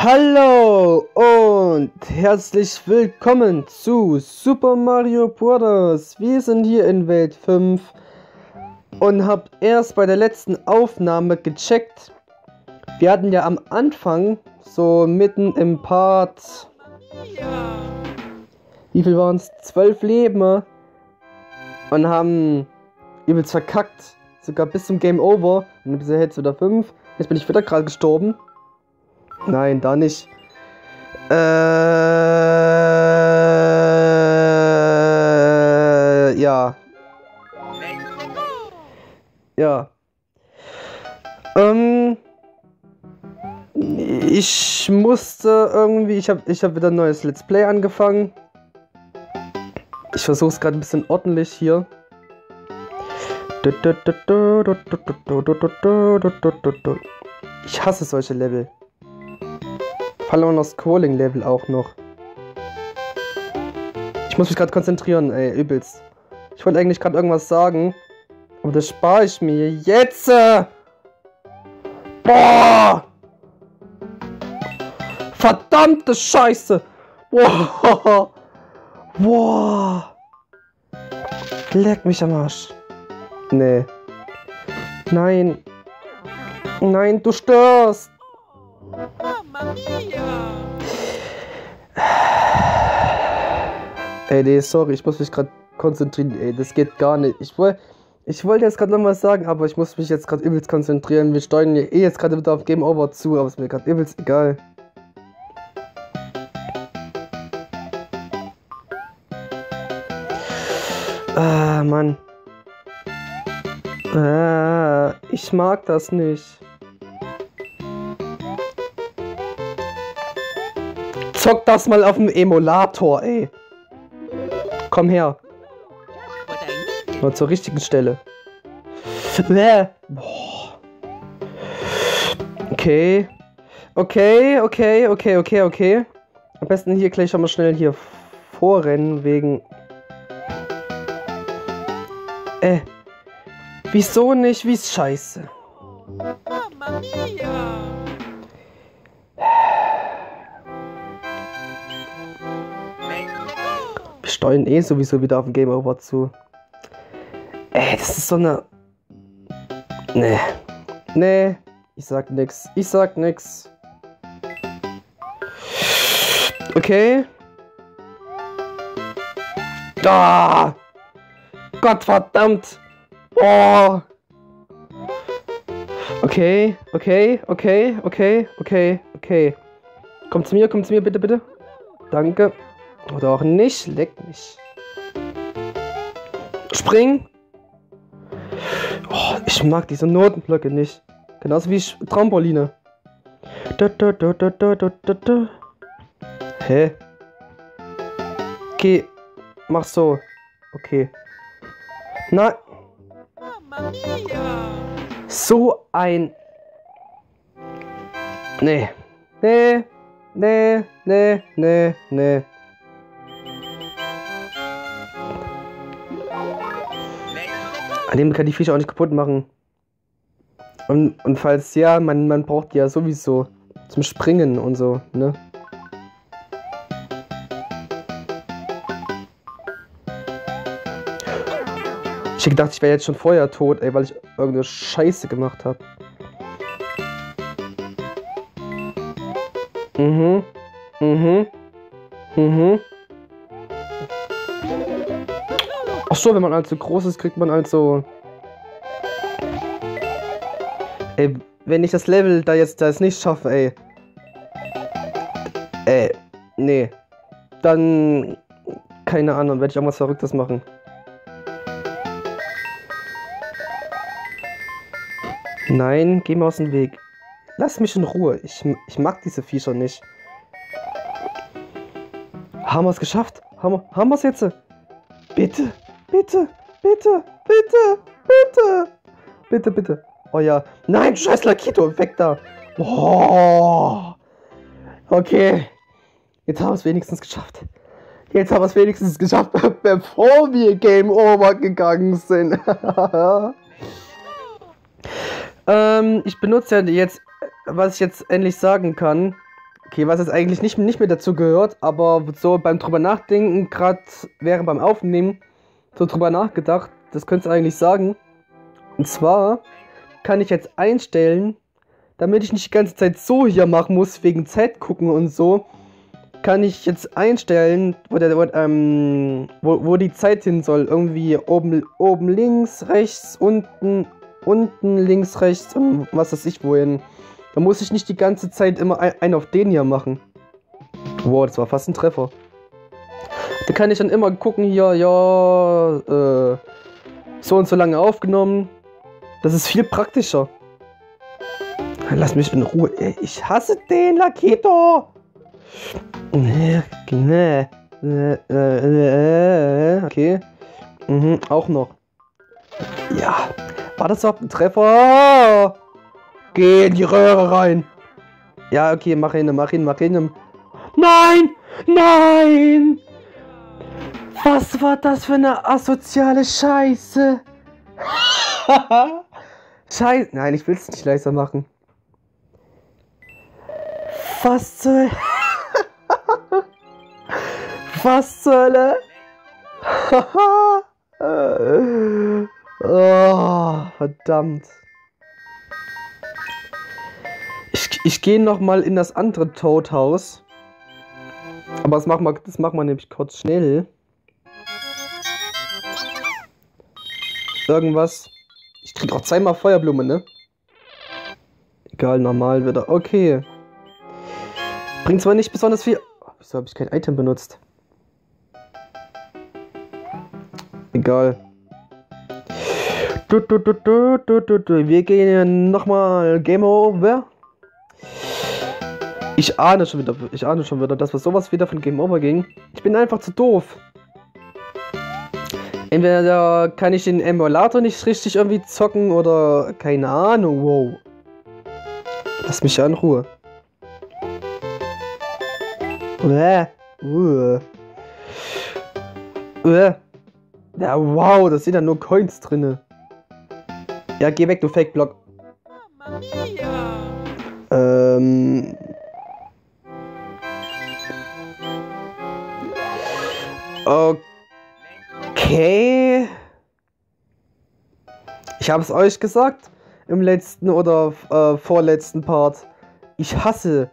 Hallo und herzlich willkommen zu Super Mario Bros. Wir sind hier in Welt 5 und hab erst bei der letzten Aufnahme gecheckt. Wir hatten ja am Anfang, so mitten im Part, wie viel waren es? 12 Leben und haben übelst verkackt, sogar bis zum Game Over. Und bisher jetzt wieder 5, jetzt bin ich wieder gerade gestorben. Nein, da nicht. Ja. Ja. Ich musste irgendwie... Ich hab wieder ein neues Let's Play angefangen. Ich versuche es gerade ein bisschen ordentlich hier. Ich hasse solche Level. Vor allem das Scrolling-Level auch noch. Ich muss mich gerade konzentrieren, ey, übelst. Ich wollte eigentlich gerade irgendwas sagen, aber das spare ich mir jetzt. Boah! Verdammte Scheiße! Boah! Boah! Leck mich am Arsch. Nee. Nein. Nein, du störst! Ey, nee, sorry, ich muss mich gerade konzentrieren. Ey, das geht gar nicht. Ich wollte jetzt gerade noch was sagen, aber ich muss mich jetzt gerade übelst konzentrieren. Wir steuern hier eh jetzt gerade wieder auf Game Over zu, aber ist mir gerade übelst egal. Ah, Mann. Ah, ich mag das nicht. Zock das mal auf dem Emulator, ey. Komm her. Mal zur richtigen Stelle. Okay. Okay. Am besten hier gleich schon mal schnell hier vorrennen, wegen... Wieso nicht? Wie ist scheiße? Wir steuern eh sowieso wieder auf den Game Over zu. Ey, das ist so eine... Nee. Nee. Ich sag nix. Okay. Da! Gottverdammt! Oh! Okay. Kommt zu mir, bitte. Danke. Oder auch nicht, leck mich. Spring! Oh, ich mag diese Notenblöcke nicht. Genauso wie Trampoline. Hä? Okay, mach so. Okay. Na. So ein... Nee. An dem kann die Viecher auch nicht kaputt machen. Und falls ja, man braucht die ja sowieso zum Springen und so, ne? Ich hätte gedacht, ich wäre jetzt schon vorher tot, ey, weil ich irgendeine Scheiße gemacht habe. Ach so, wenn man allzu groß ist, kriegt man allzu... Ey, wenn ich das Level da jetzt nicht schaffe, ey. Nee. Dann... Keine Ahnung, werde ich irgendwas Verrücktes machen. Nein, geh mir aus dem Weg. Lass mich in Ruhe. Ich mag diese Viecher nicht. Haben wir es geschafft? Haben wir es jetzt? Bitte. Bitte. Oh ja. Nein, scheiß Lakitu, weg da. Oh. Okay. Jetzt haben wir es wenigstens geschafft. Bevor wir Game Over gegangen sind. Ich benutze ja jetzt, was ich jetzt endlich sagen kann, Okay, was jetzt eigentlich nicht mehr dazu gehört, aber so beim drüber nachdenken, gerade während beim Aufnehmen, so drüber nachgedacht, das könntest du eigentlich sagen. Und zwar kann ich jetzt einstellen, damit ich nicht die ganze Zeit so hier machen muss, wegen Zeit gucken und so, kann ich jetzt einstellen, wo die Zeit hin soll. Irgendwie oben links, rechts, unten links, rechts und was weiß ich wohin. Da muss ich nicht die ganze Zeit immer einen auf den hier machen. Wow, das war fast ein Treffer. Da kann ich dann immer gucken hier, ja, so und so lange aufgenommen. Das ist viel praktischer. Lass mich in Ruhe. Ich hasse den Lakitu. Okay. Mhm, auch noch. Ja. War das überhaupt ein Treffer? Geh in die Röhre rein. Ja, okay, mach ihn. Nein! Nein! Was war das für eine asoziale Scheiße? Scheiße. Nein, ich will es nicht leiser machen. Was zur Was zur Hölle? Oh, verdammt. Ich gehe nochmal in das andere Toadhaus. Aber das machen wir nämlich kurz schnell. Irgendwas. Ich krieg auch zweimal Feuerblume, ne? Egal, normal wieder. Okay. Bringt zwar nicht besonders viel. Oh, wieso habe ich kein Item benutzt? Egal. Wir gehen nochmal Game Over. Ich ahne schon wieder, dass wir sowas wieder von Game Over ging. Ich bin einfach zu doof. Entweder kann ich den Emulator nicht richtig irgendwie zocken oder keine Ahnung. Wow. Lass mich ja in Ruhe. Ja, wow, da sind ja nur Coins drinne. Ja, geh weg, du Fake-Block. Okay. Ich hab's euch gesagt im letzten oder vorletzten Part. Ich hasse.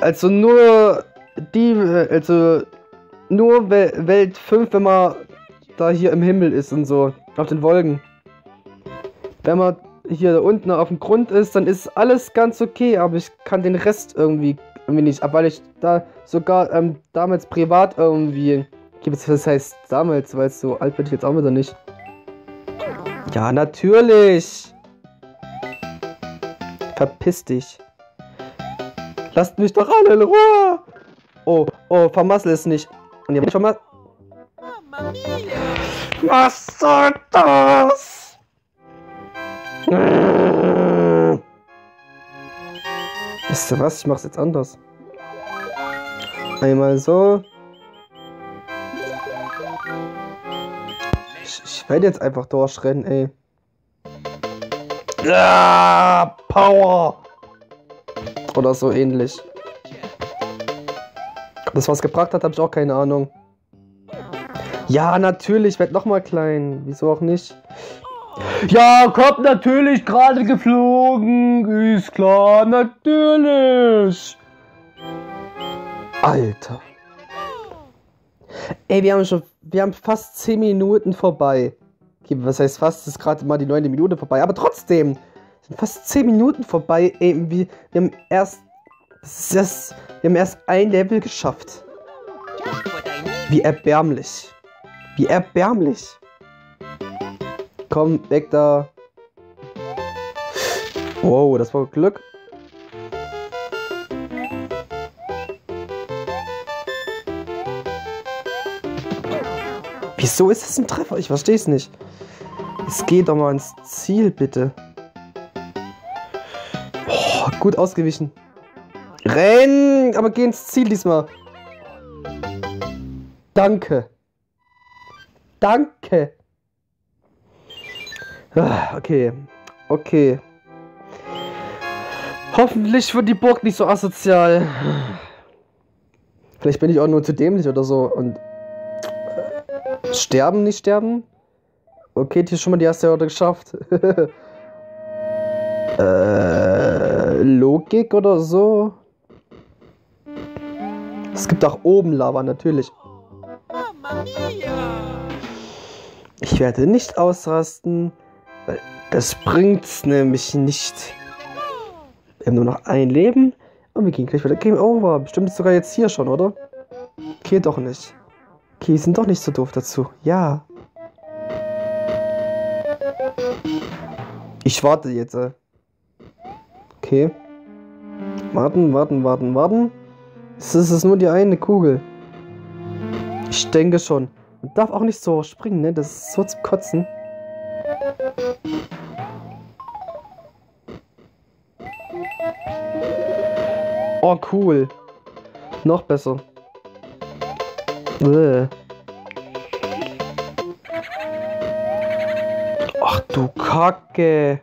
Also nur Welt 5, wenn man da hier im Himmel ist und so, auf den Wolken. Wenn man hier da unten auf dem Grund ist, dann ist alles ganz okay, aber ich kann den Rest irgendwie nicht ab, weil ich da sogar damals privat irgendwie, das heißt damals, weil so alt bin ich jetzt auch wieder nicht. Ja, natürlich. Verpiss dich. Lasst mich doch alle in Ruhe. Oh, vermassel es nicht. Und ihr habt schon mal. Was soll das? Wisst ihr was? Ich mach's jetzt anders. Einmal so. Ich werde jetzt einfach durchrennen, ey. Ja, Power! Oder so ähnlich. Das was gebracht hat, habe ich auch keine Ahnung. Ja, natürlich, werd nochmal klein. Wieso auch nicht? Ja, kommt natürlich gerade geflogen. Ist klar, natürlich. Alter. Ey, wir haben fast 10 Minuten vorbei. Okay, was heißt fast? Es ist gerade mal die 9. Minute vorbei. Aber trotzdem. Sind fast 10 Minuten vorbei. Ey, wir haben erst. Wir haben erst ein Level geschafft. Wie erbärmlich. Wie erbärmlich. Komm, weg da. Wow, das war Glück. Wieso ist das ein Treffer? Ich verstehe es nicht. Es geht doch mal ans Ziel, bitte. Boah, gut ausgewichen. Rennen, aber geh ins Ziel diesmal. Danke. Danke. Okay. Hoffentlich wird die Burg nicht so asozial. Vielleicht bin ich auch nur zu dämlich oder so und... Sterben, nicht sterben? Okay, hier schon mal die erste Hürde geschafft. Logik oder so? Es gibt auch oben Lava, natürlich. Ich werde nicht ausrasten, weil das bringt's nämlich nicht. Wir haben nur noch ein Leben und wir gehen gleich wieder Game Over. Bestimmt ist sogar jetzt hier schon, oder? Okay, doch nicht. Okay, sind doch nicht so doof dazu. Ja. Ich warte jetzt. Okay. Warten, warten, warten, warten. Es ist nur die eine Kugel. Ich denke schon. Man darf auch nicht so springen, ne? Das ist so zum Kotzen. Oh, cool. Noch besser. Ach du Kacke.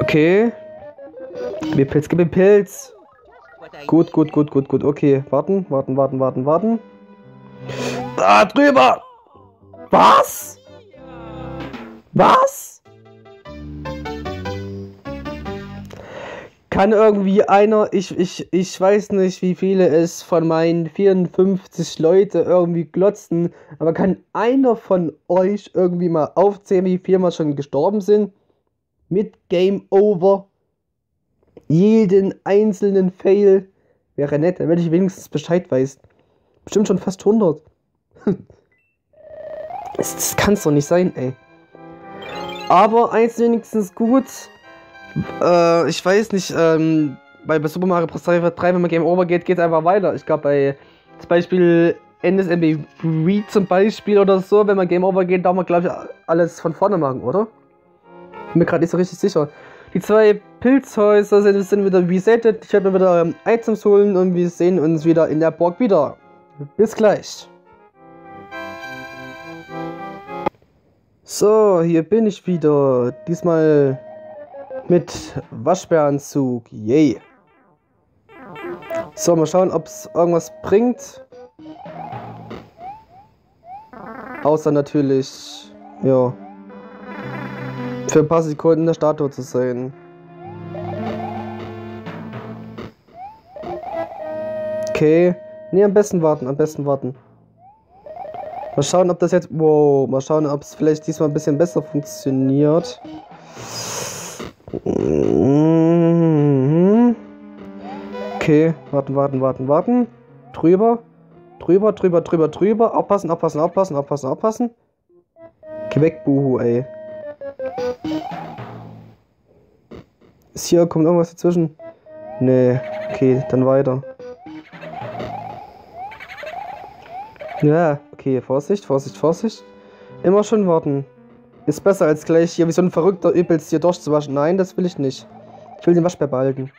Okay. Gib mir Pilz, gib mir Pilz. Gut, gut, gut, gut, gut. Okay, warten, warten, warten, warten, warten. Da drüber! Was? Was? Kann irgendwie einer, ich weiß nicht, wie viele es von meinen 54 Leute irgendwie glotzen, aber kann einer von euch irgendwie mal aufzählen, wie viele mal schon gestorben sind? Mit Game Over. Jeden einzelnen Fail. Wäre nett, wenn ich wenigstens Bescheid weiß. Bestimmt schon fast 100. Das kann's doch nicht sein, ey. Aber eins wenigstens gut. Ich weiß nicht, bei Super Mario Bros. 3, wenn man Game Over geht, geht's einfach weiter. Ich glaube, bei zum Beispiel NSMB zum Beispiel oder so, wenn man Game Over geht, darf man, glaube ich, alles von vorne machen, oder? Bin mir gerade nicht so richtig sicher. Die zwei Pilzhäuser sind wieder resettet. Ich werde mir wieder Items holen und wir sehen uns wieder in der Burg wieder. Bis gleich. So, hier bin ich wieder. Diesmal mit Waschbäranzug. Yay. So, mal schauen, ob es irgendwas bringt. Außer natürlich, ja, für ein paar Sekunden in der Statue zu sein. Okay. Ne, am besten warten, am besten warten. Mal schauen, ob das jetzt... Wow, mal schauen, ob es vielleicht diesmal ein bisschen besser funktioniert. Okay, warten, warten, warten, warten. Drüber. Drüber, drüber, drüber, drüber. Aufpassen, aufpassen, aufpassen, aufpassen, aufpassen. Geh weg, Buhu, ey. Ist hier, kommt irgendwas dazwischen? Nee, okay, dann weiter. Ja, okay, Vorsicht, Vorsicht, Vorsicht. Immer schön warten. Ist besser als gleich hier wie so ein verrückter übelst hier durchzuwaschen. Nein, das will ich nicht. Ich will den Waschbär behalten.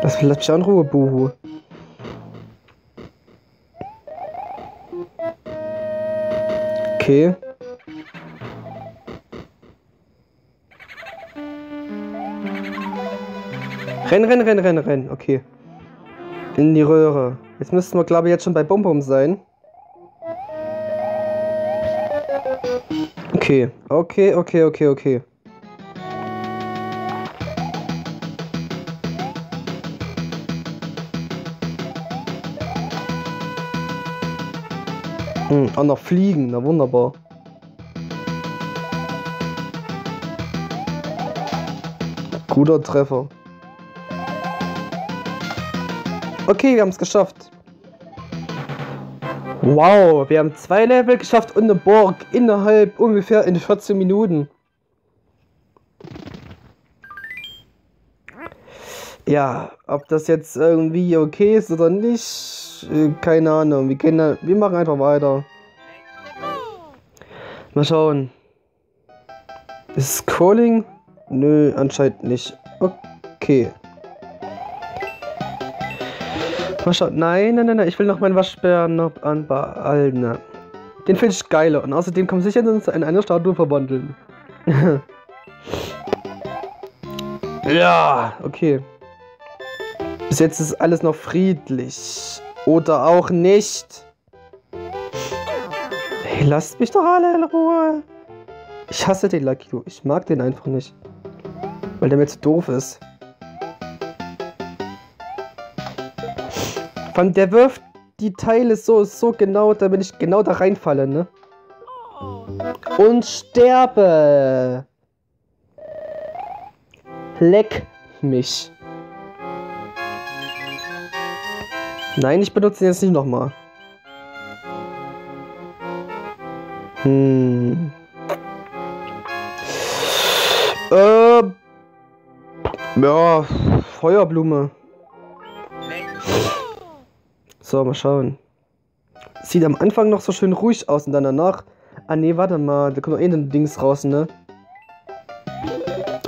Das lässt mich auch in Ruhe, Buhu. Okay. Renn, renn, renn, renn, renn. Okay. In die Röhre. Jetzt müssten wir, glaube ich, jetzt schon bei Bum-Bum sein. Okay. Okay, okay, okay, okay. Auch noch fliegen. Na, wunderbar. Guter Treffer. Okay, wir haben es geschafft. Wow, wir haben 2 Level geschafft und eine Burg innerhalb ungefähr in 14 Minuten. Ja, ob das jetzt irgendwie okay ist oder nicht, keine Ahnung. Wir machen einfach weiter. Mal schauen. Ist es Calling? Nö, anscheinend nicht. Okay. Nein, nein, nein, nein, ich will noch meinen Waschbär noch anbehalten. Den finde ich geiler und außerdem kann man sich in eine Statue verwandeln. Ja, okay. Bis jetzt ist alles noch friedlich. Oder auch nicht. Hey, lasst mich doch alle in Ruhe. Ich hasse den Lakitu. Ich mag den einfach nicht. Weil der mir zu doof ist. Vor allem, der wirft die Teile so genau, damit ich genau da reinfalle, ne? Und sterbe. Leck mich. Nein, ich benutze ihn jetzt nicht nochmal. Ja, Feuerblume. So, mal schauen. Sieht am Anfang noch so schön ruhig aus und dann danach... Ah ne, warte mal, da kommt noch eh ein Dings raus, ne?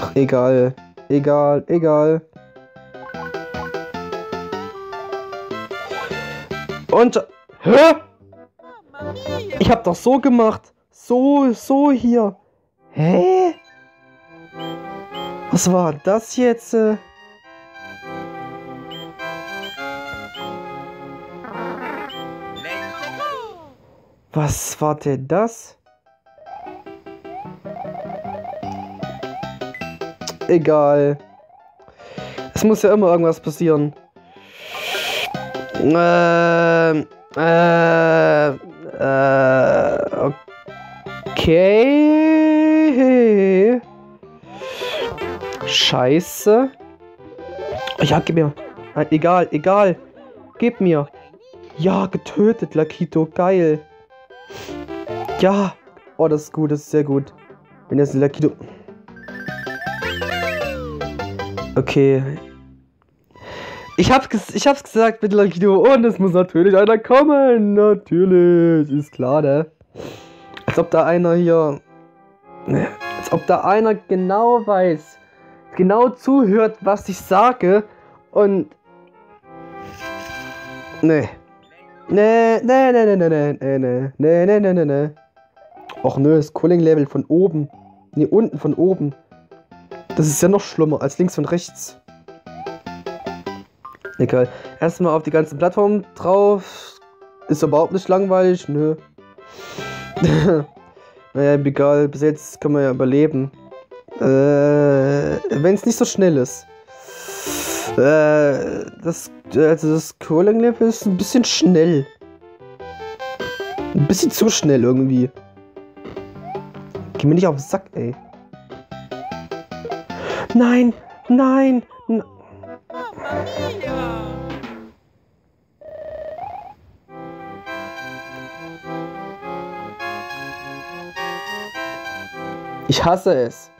Ach, egal. Egal, egal. Und... Hä? Ich hab doch so gemacht. So hier. Hä? Was war das jetzt? Was war denn das? Egal. Es muss ja immer irgendwas passieren. Okay. Scheiße. Ja, gib mir. Egal. Gib mir. Ja, getötet, Lakitu. Geil. Ja. Oh, das ist gut. Das ist sehr gut. Wenn das ein Lakitu... Okay. Ich hab's gesagt mit Lakitu und es muss natürlich einer kommen. Natürlich. Ist klar, ne? Als ob da einer hier... Als ob da einer genau weiß, genau zuhört, was ich sage und... Nee. Och nö, das Calling-Level von oben. Nee, unten von oben. Das ist ja noch schlimmer als links und rechts. Egal. Erstmal auf die ganzen Plattformen drauf. Ist überhaupt nicht langweilig. Nö. Naja, egal. Bis jetzt können wir ja überleben. Wenn es nicht so schnell ist. Das Curling-Level ist ein bisschen schnell. Ein bisschen zu schnell irgendwie. Geh mir nicht auf den Sack, ey. Nein. Ich hasse es.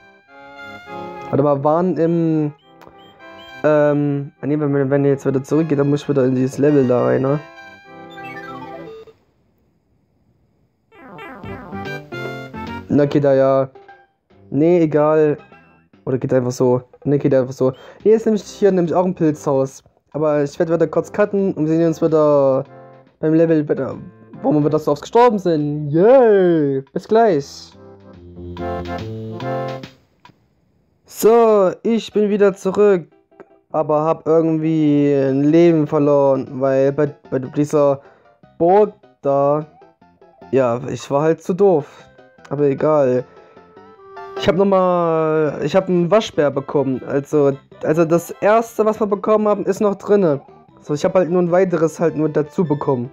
Warte mal, waren im... wenn ihr jetzt wieder zurückgeht, dann muss ich wieder in dieses Level da rein, ne? Na, geht da ja. Nee, egal. Oder geht einfach so. Ne, geht einfach so. Hier ist nämlich auch ein Pilzhaus. Aber ich werde wieder kurz cutten und wir sehen uns wieder beim Level, wo wir wieder so oft gestorben sind. Yay! Bis gleich! So, ich bin wieder zurück. Aber hab irgendwie ein Leben verloren, weil bei dieser Burg da, ja, ich war halt zu doof. Aber egal. Ich hab einen Waschbär bekommen. Also das erste, was wir bekommen haben, ist noch drinne. So, ich hab halt nur ein weiteres halt nur dazu bekommen.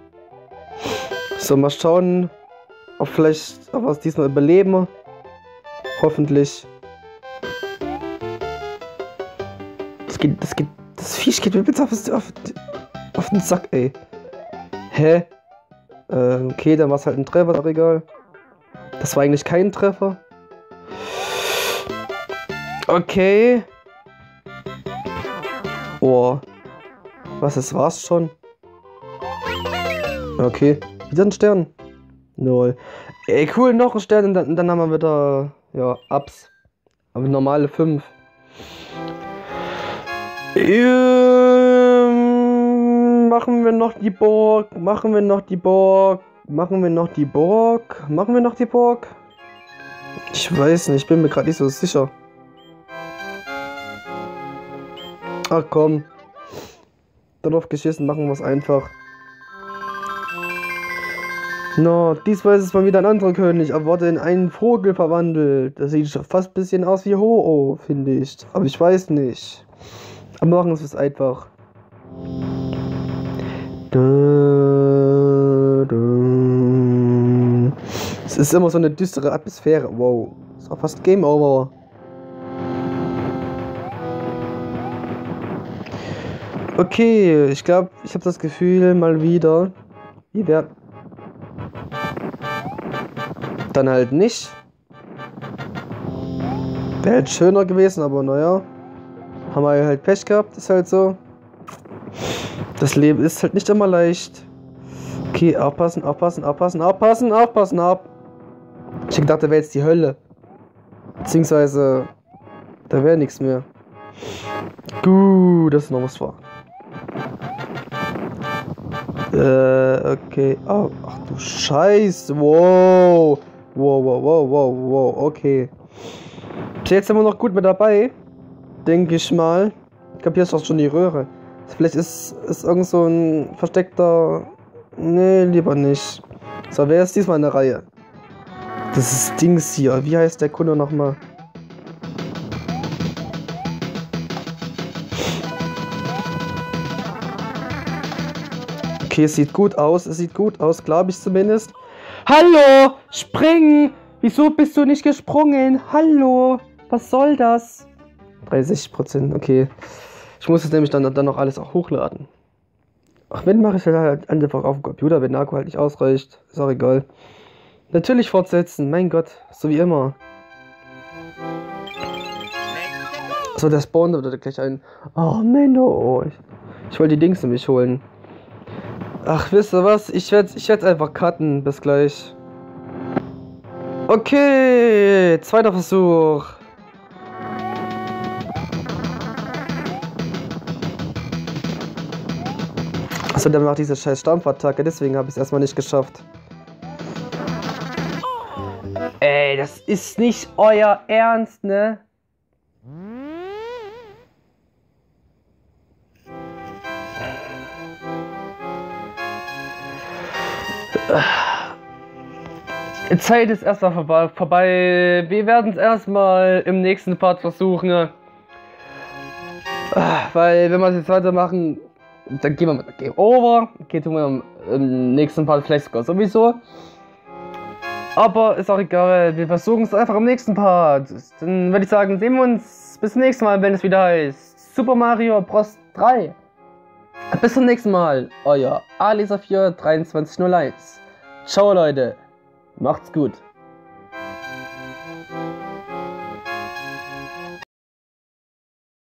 So, mal schauen, ob wir es diesmal überleben. Hoffentlich. Das Viech geht mir bitte auf den Sack, ey. Hä? Okay, dann war es halt ein Treffer, doch egal. Das war eigentlich kein Treffer. Okay. Oh. Was, das war's schon? Okay. Wieder ein Stern. Null. Ey, cool, noch ein Stern und dann haben wir wieder, ja, Ups. Aber normale 5. Machen wir noch die Burg. Ich weiß nicht, ich bin mir gerade nicht so sicher. Ach komm. Darauf geschissen, machen wir es einfach. No, diesmal ist es mal wieder ein anderer König, aber wurde in einen Vogel verwandelt. Das sieht fast ein bisschen aus wie Ho-Oh, finde ich. Aber ich weiß nicht. Aber machen wir es einfach. Es ist immer so eine düstere Atmosphäre. Wow. Ist auch fast Game Over. Okay, ich glaube, ich habe das Gefühl mal wieder. Wie wäre. Dann halt nicht. Wäre halt schöner gewesen, aber naja. Haben wir halt Pech gehabt, ist halt so. Das Leben ist halt nicht immer leicht. Okay, aufpassen, aufpassen, aufpassen, aufpassen, aufpassen, ab. Ich hätte gedacht, da wäre jetzt die Hölle. Beziehungsweise, da wäre nichts mehr. Gut, das ist noch was vor. Okay. Oh, ach du Scheiße. Wow. Wow, wow, wow, wow, wow. Okay. Jetzt sind wir noch gut mit dabei. Denke ich mal. Ich glaube, hier ist auch schon die Röhre. Vielleicht ist irgend so ein versteckter... Nee, lieber nicht. So, wer ist diesmal in der Reihe? Das ist Dings hier. Wie heißt der Kunde nochmal? Okay, es sieht gut aus, glaube ich zumindest. Hallo, springen! Wieso bist du nicht gesprungen? Hallo, was soll das? 30%, okay. Ich muss jetzt nämlich dann noch alles auch hochladen. Ach, wenn mache ich halt einfach auf dem Computer, wenn der Akku halt nicht ausreicht. Ist auch egal. Natürlich fortsetzen, mein Gott, so wie immer. So, der spawnt oder gleich ein. Oh, Menno. Ich wollte die Dings nämlich holen. Ach, wisst ihr was? Ich werd's einfach cutten. Bis gleich. Okay, zweiter Versuch. Achso, dann macht diese scheiß Stampfattacke. Deswegen habe ich es erstmal nicht geschafft. Ey, das ist nicht euer Ernst, ne? Zeit ist erstmal vorbei. Wir werden es erstmal im nächsten Part versuchen. Weil, wenn wir es jetzt weitermachen, dann gehen wir mit Game Over. Okay, tun wir im nächsten Part vielleicht sogar sowieso. Aber ist auch egal. Wir versuchen es einfach im nächsten Part. Dann würde ich sagen, sehen wir uns bis zum nächsten Mal, wenn es wieder heißt Super Mario Bros. 3. Bis zum nächsten Mal, euer AliSaphir 2301. Ciao Leute, macht's gut.